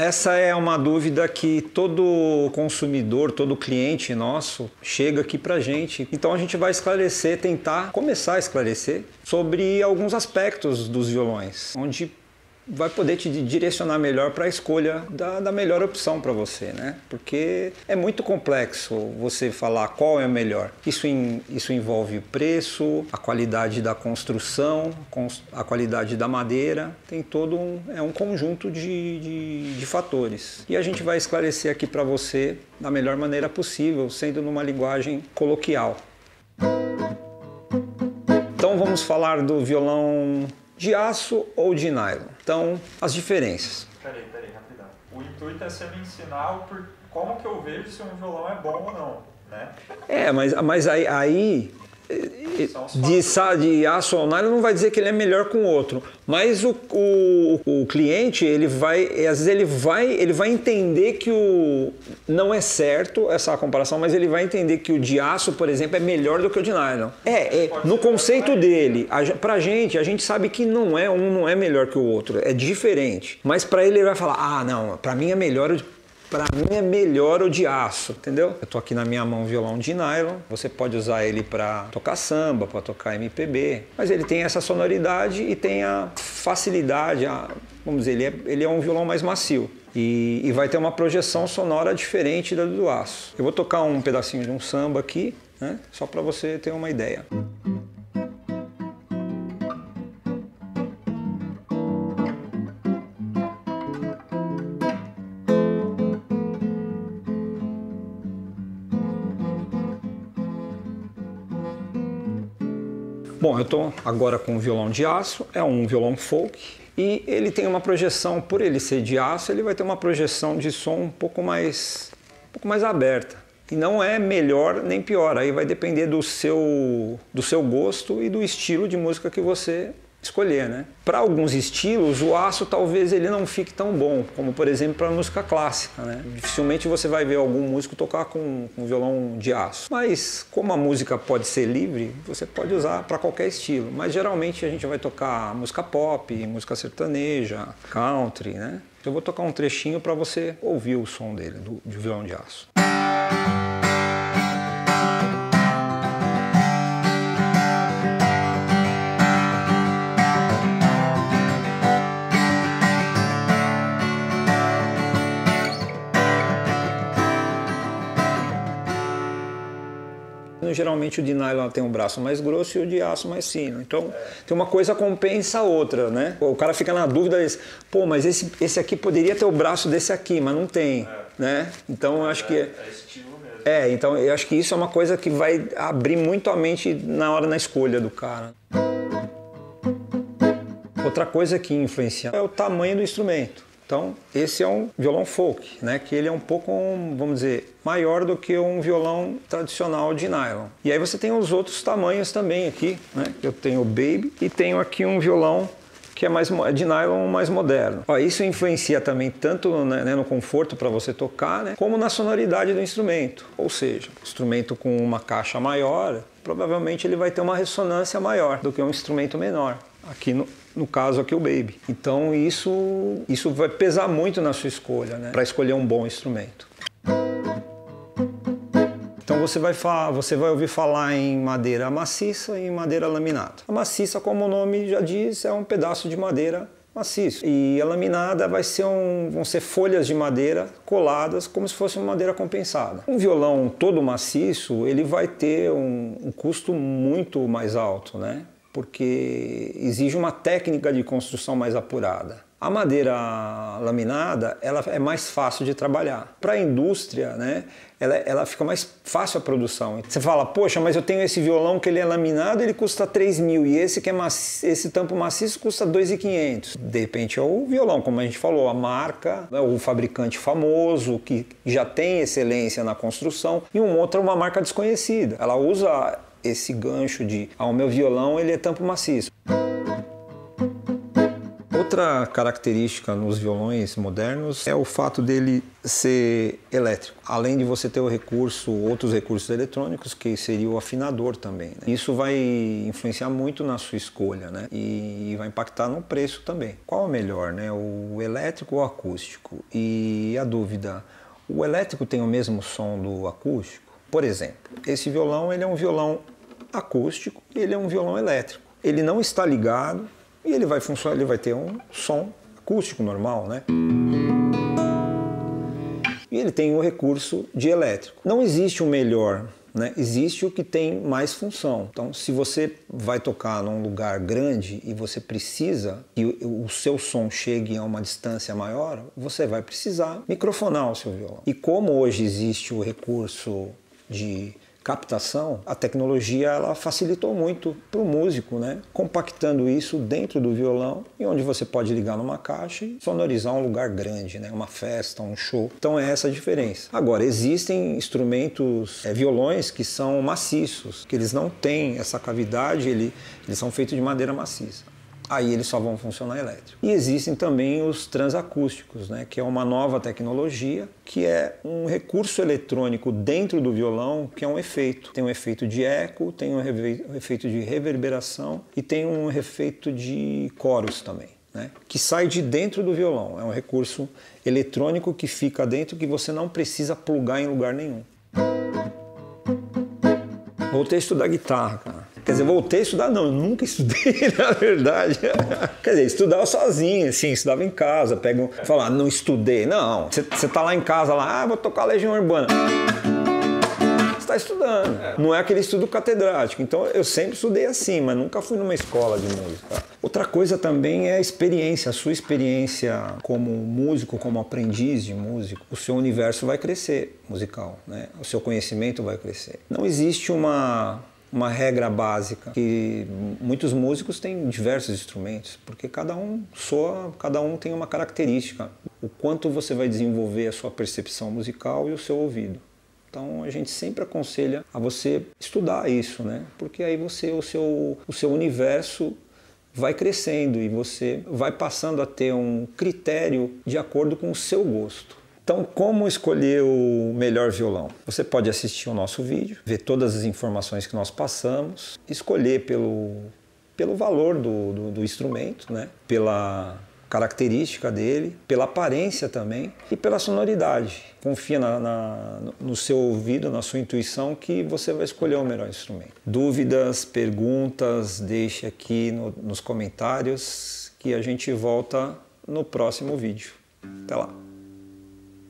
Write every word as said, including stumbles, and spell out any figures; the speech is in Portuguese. Essa é uma dúvida que todo consumidor, todo cliente nosso chega aqui pra gente. Então a gente vai esclarecer, tentar começar a esclarecer sobre alguns aspectos dos violões, onde vai poder te direcionar melhor para a escolha da, da melhor opção para você, né? Porque é muito complexo você falar qual é o melhor. Isso, em, isso envolve o preço, a qualidade da construção, a qualidade da madeira. Tem todo um, é um conjunto de, de, de fatores. E a gente vai esclarecer aqui para você da melhor maneira possível, sendo numa linguagem coloquial. Então vamos falar do violão de aço ou de nylon. Então, as diferenças. Peraí, peraí, rapidão. O intuito é você me ensinar o por... como que eu vejo se um violão é bom ou não, né? É, mas, mas aí, aí de, de aço ou nylon não vai dizer que ele é melhor com o outro. Mas o, o, o cliente, ele vai, às vezes ele vai, ele vai entender que o... Não é certo essa comparação, mas ele vai entender que o de aço, por exemplo, é melhor do que o de nylon. É, é no conceito dele. A, pra gente, a gente sabe que não é um não é melhor que o outro, é diferente. Mas pra ele, ele vai falar, ah, não, pra mim é melhor... Pra mim é melhor o de aço, entendeu? Eu tô aqui na minha mão violão de nylon, você pode usar ele pra tocar samba, pra tocar M P B, mas ele tem essa sonoridade e tem a facilidade, a, vamos dizer, ele é, ele é um violão mais macio. E, e vai ter uma projeção sonora diferente da do aço. Eu vou tocar um pedacinho de um samba aqui, né? Só pra você ter uma ideia. Bom, eu estou agora com um violão de aço, é um violão folk, e ele tem uma projeção, por ele ser de aço, ele vai ter uma projeção de som um pouco mais, um pouco mais aberta. E não é melhor nem pior, aí vai depender do seu, do seu gosto e do estilo de música que você escolher, né? Para alguns estilos, o aço talvez ele não fique tão bom, como por exemplo para música clássica, né? Dificilmente você vai ver algum músico tocar com um violão de aço. Mas como a música pode ser livre, você pode usar para qualquer estilo. Mas geralmente a gente vai tocar música pop, música sertaneja, country, né? Eu vou tocar um trechinho para você ouvir o som dele, do, do violão de aço. Geralmente o de nylon tem um braço mais grosso e o de aço mais fino. Então, tem uma coisa compensa a outra, né? O cara fica na dúvida, diz, pô, mas esse, esse aqui poderia ter o braço desse aqui, mas não tem, é. Né? Então, eu acho é, que... É estilo mesmo. É, então, eu acho que isso é uma coisa que vai abrir muito a mente na hora, na escolha do cara. Outra coisa que influencia é o tamanho do instrumento. Então, esse é um violão folk, né? Que ele é um pouco, vamos dizer, maior do que um violão tradicional de nylon. E aí você tem os outros tamanhos também aqui, né? Eu tenho o baby e tenho aqui um violão que é mais de nylon, mais moderno. Ó, isso influencia também tanto né, no conforto para você tocar, né? Como na sonoridade do instrumento. Ou seja, um instrumento com uma caixa maior, provavelmente ele vai ter uma ressonância maior do que um instrumento menor. Aqui no, no caso aqui o baby. Então isso, isso vai pesar muito na sua escolha, né? Para escolher um bom instrumento. Então você vai, falar, você vai ouvir falar em madeira maciça e em madeira laminada. A maciça, como o nome já diz, é um pedaço de madeira maciço. E a laminada vai ser um, vão ser folhas de madeira coladas como se fosse uma madeira compensada. Um violão todo maciço, ele vai ter um, um custo muito mais alto, né? Porque exige uma técnica de construção mais apurada. A madeira laminada, ela é mais fácil de trabalhar. Para a indústria, né, ela, ela fica mais fácil a produção. Você fala, poxa, mas eu tenho esse violão que ele é laminado, ele custa três mil e esse que é maciço, esse tampo maciço custa dois mil e quinhentos. De repente é o violão, como a gente falou, a marca, o fabricante famoso que já tem excelência na construção e um outro, uma marca desconhecida. Ela usa esse gancho de, ah, o meu violão ele é tampo maciço. Outra característica nos violões modernos é o fato dele ser elétrico. Além de você ter o recurso, outros recursos eletrônicos, que seria o afinador também, né? Isso vai influenciar muito na sua escolha, né? E vai impactar no preço também. Qual é o melhor, né? O elétrico ou o acústico? E a dúvida, o elétrico tem o mesmo som do acústico? Por exemplo, esse violão, ele é um violão acústico, ele é um violão elétrico. Ele não está ligado e ele vai funcionar, ele vai ter um som acústico normal, né? E ele tem o recurso de elétrico. Não existe o melhor, né? Existe o que tem mais função. Então, se você vai tocar num lugar grande e você precisa que o seu som chegue a uma distância maior, você vai precisar microfonar o seu violão. E como hoje existe o recurso de captação, a tecnologia ela facilitou muito para o músico, né? Compactando isso dentro do violão e onde você pode ligar numa caixa e sonorizar um lugar grande, né? Uma festa, um show. Então é essa a diferença. Agora, existem instrumentos, é, violões que são maciços, que eles não têm essa cavidade, ele, eles são feitos de madeira maciça. Aí eles só vão funcionar elétrico. E existem também os transacústicos, né? Que é uma nova tecnologia, que é um recurso eletrônico dentro do violão, que é um efeito. Tem um efeito de eco, tem um efeito de reverberação e tem um efeito de coros também, né? Que sai de dentro do violão. É um recurso eletrônico que fica dentro, que você não precisa plugar em lugar nenhum. Voltei a estudar guitarra, cara. Quer dizer, voltei a estudar, não, eu nunca estudei, na verdade. Quer dizer, estudava sozinho, assim, estudava em casa, pega um... Falar, não estudei, não. Você tá lá em casa, lá, ah, vou tocar Legião Urbana. Você tá estudando. Não é aquele estudo catedrático. Então, eu sempre estudei assim, mas nunca fui numa escola de música. Outra coisa também é a experiência, a sua experiência como músico, como aprendiz de músico. O seu universo vai crescer, musical, né? O seu conhecimento vai crescer. Não existe uma... uma regra básica, que muitos músicos têm diversos instrumentos, porque cada um soa, cada um tem uma característica. O quanto você vai desenvolver a sua percepção musical e o seu ouvido. Então a gente sempre aconselha a você estudar isso, né? Porque aí você, o seu, o seu universo vai crescendo e você vai passando a ter um critério de acordo com o seu gosto. Então, como escolher o melhor violão? Você pode assistir o nosso vídeo, ver todas as informações que nós passamos, escolher pelo, pelo valor do, do, do instrumento, né? Pela característica dele, pela aparência também e pela sonoridade. Confia na, na, no seu ouvido, na sua intuição, que você vai escolher o melhor instrumento. Dúvidas, perguntas, deixe aqui no, nos comentários, que a gente volta no próximo vídeo. Até lá!